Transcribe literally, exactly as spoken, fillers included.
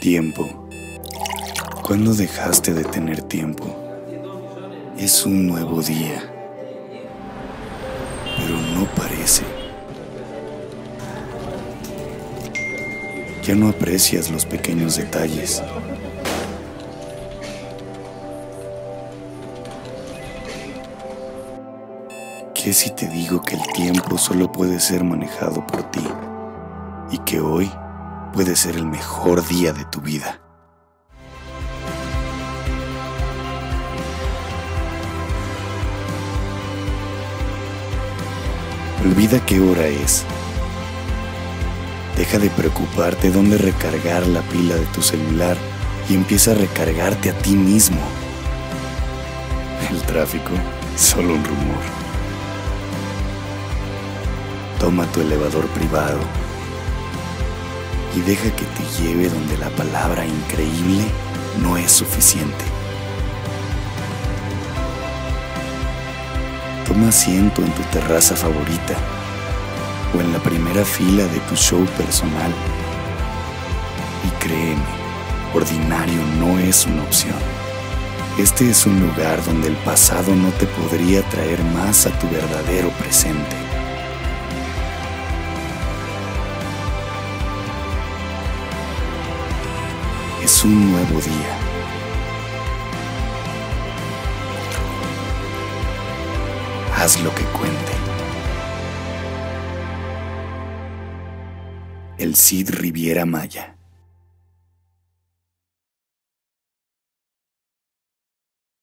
Tiempo. ¿Cuándo dejaste de tener tiempo? Es un nuevo día, pero no parece. Ya no aprecias los pequeños detalles. ¿Qué si te digo que el tiempo solo puede ser manejado por ti y que hoy puede ser el mejor día de tu vida? Olvida qué hora es. Deja de preocuparte dónde recargar la pila de tu celular y empieza a recargarte a ti mismo. El tráfico, solo un rumor. Toma tu elevador privado y deja que te lleve donde la palabra increíble no es suficiente. Toma asiento en tu terraza favorita o en la primera fila de tu show personal. Y créeme, ordinario no es una opción. Este es un lugar donde el pasado no te podría traer más a tu verdadero presente. Es un nuevo día. Haz lo que cuente. El Cid Riviera Maya.